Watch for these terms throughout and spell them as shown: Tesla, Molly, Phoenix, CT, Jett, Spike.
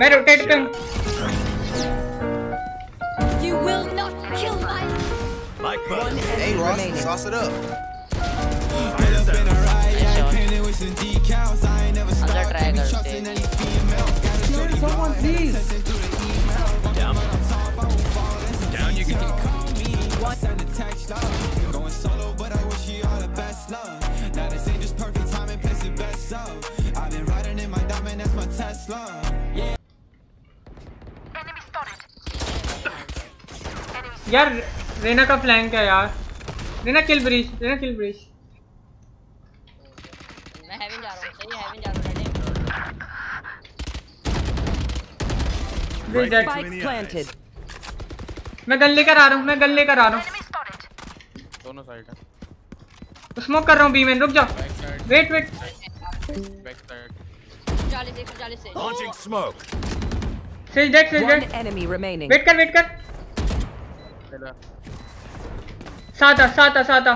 मैं रोटेट पे हूं। You will not kill my like one enemy remaining. Sauce it up. I'll try again. Someone please. Down. Down you can. What's on the text love? Going solo but I wish you all the best love. Now this ain't just perfect time and place it best up. I've been riding in my diamond, that's my Tesla. Yeah. Enemy spotted. यार रेना का flank है यार। Reyna kill Breach, Reyna kill Breach. मैं heaven जा रहा हूं, सही heaven जा रहा हूं रेना। Spike planted. मैं गन लेकर आ रहा हूं, मैं गन लेकर आ रहा हूं। दोनों साइड है। स्मोक कर रहा हूं बी में, रुक जा। Wait wait. Back side. जाले देखो जाले से। Launching smoke. Sage dead Sage dead. Enemy remaining. Wait कर। साता साता साता।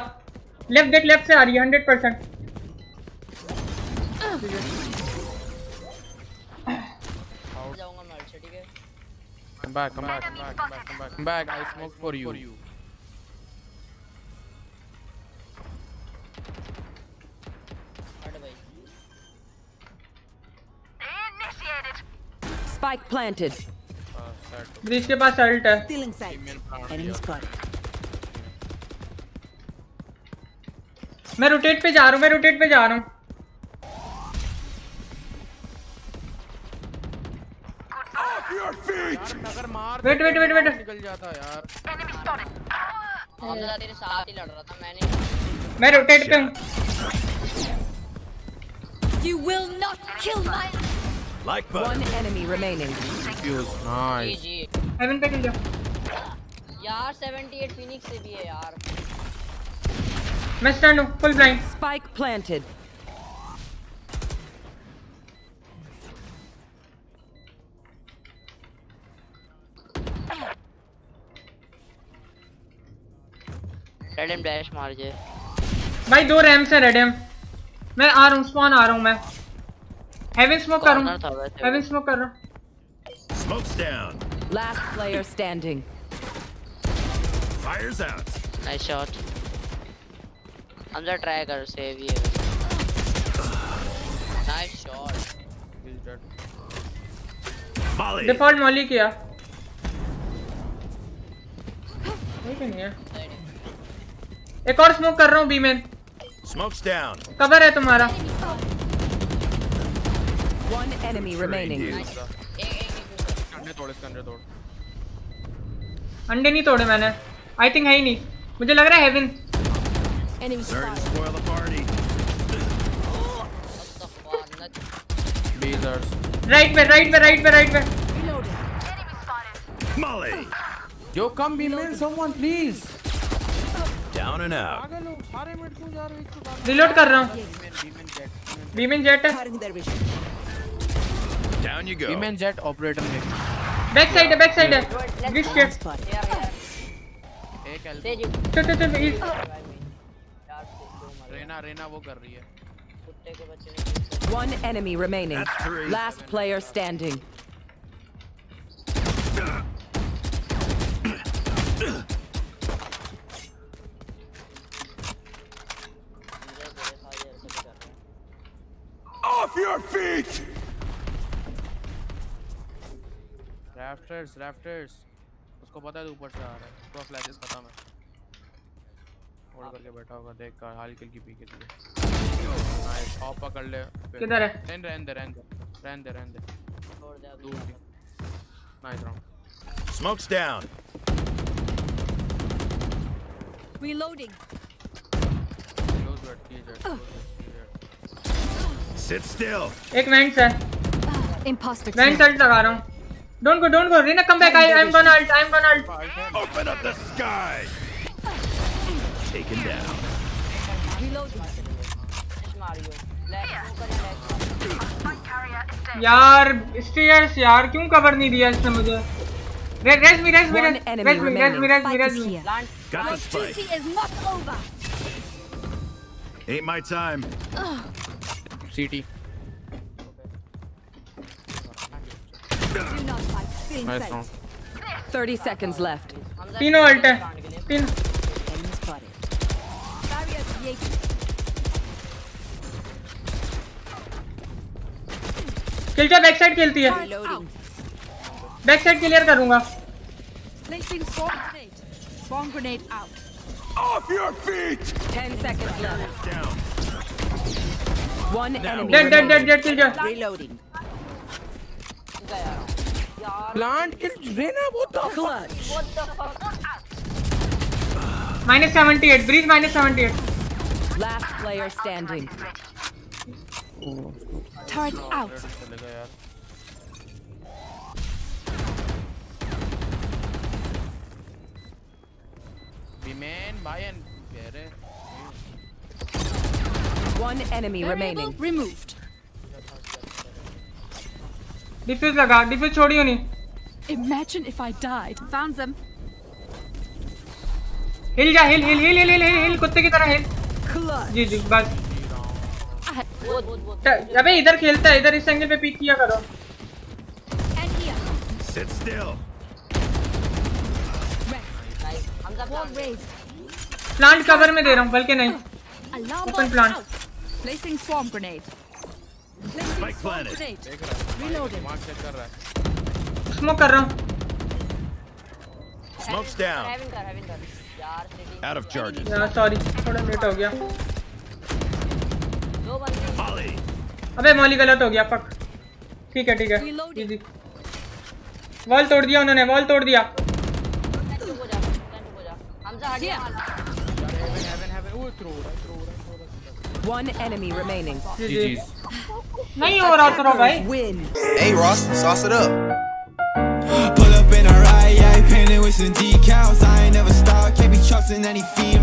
लेफ्ट देख लेफ्ट से आ रही है 100%। जाऊंगा मार से ठीक है। Come back. I smoke for you. Spike planted. Breach के पास salt है. Still inside. Enemy spotted. मैं rotate पे जा रहा हूँ. वेट निकल जाता यार। Enemy spotted. और ज़्यादा तेरे साथ ही लड़ रहा था मैंने। मैं रोटेट पे हूं। You will not kill my like button. One enemy remaining. Feels nice. Heaven पे किल जा। यार 78 Phoenix से भी है यार। मैं स्टैंड हूं फुल ब्लाइंड। Spike planted. रेडम डैश मार जे भाई दो रैम से रेडम मैं आ रहा हूं स्पॉन आ रहा हूं मैं हेवन स्मोक कर रहा हूं smokes down last player standing fires out nice shot अंदर ट्राई कर सेव ये नाइस शॉट डिफॉल्ट मॉली किया ठीक है यार एक और स्मोक कर रहा हूँ बी में स्मोक्स डाउन कवर है तुम्हारा वन एनिमी रिमेनिंग अंडे तोड़े अंडे नहीं तोड़े मैंने आई थिंक है ही नहीं मुझे लग रहा है heaven enemy spoil the party बीजर्स राइट पे एनिमी स्पॉटेड मॉली जो कम बी में someone please down and out reload kar raha hu beam in jet down you go beam in jet operator back side this shit ek help rena wo kar rahi hai kutte ke bacche one enemy remaining last player standing off your feet rafters usko pata hai upar se aa raha hai usko flashes pata hai hold karke baitha hoga dekh kar hal kill ki peek liye nice hop pakad le kidhar hai render छोड़ दे दूर nice round smokes down reloading close red key sit still ek vent sir imposter vent alt laga raha hu don't go Rina come back I'm gonna ult open up the sky take him down reload mario let's go yaar stairs yaar kyun cover nahi diya isne mujhe res me CT is not over ain't my time CT Nice one. 30 seconds left. Pino ult hai. Pino. Kill jo back side khelti hai. Back side clear karunga. Placing bomb grenade. Bomb grenade out. Off your feet. 10 seconds left. Down. One enemy. Dead. Kill jo. Reloading. Plant kill Rena, what the fuck? What the fuck? -78. Breeze -78. Last player standing. Turret out. Remain by and bear. One enemy remaining. Removed. Defuse laga, defuse chhodiyo nahi. Imagine if I died. Found them. Heal ja, heal kutte ki tarah heal. Ji bas. Abbe idhar khelta hai, idhar is angle pe peek kiya karo. And here. Sit still. Plant cover mein de raha hu, balki nahi. Open plant. Placing swarm grenade. Spike planted. Reloading. Smoke कर रहा हूँ. Smoke's down. Out of charges. Yeah, sorry. थोड़ा late हो गया. Molly. अबे Molly गलत हो गया. Fuck. ठीक है. Easy. Wall तोड़ दिया उन्होंने. Wall तोड़ दिया. One enemy remaining. GG's. नहीं हो रहा तेरा भाई. Hey Ross, sauce it up. Pull up in a ride, yeah, painted with some decals. I ain't never stopped, can't be trusting any female.